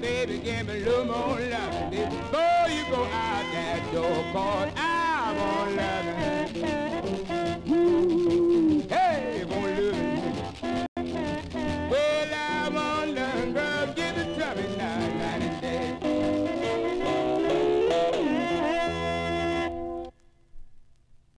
Baby, give me a little more love before you go out that door.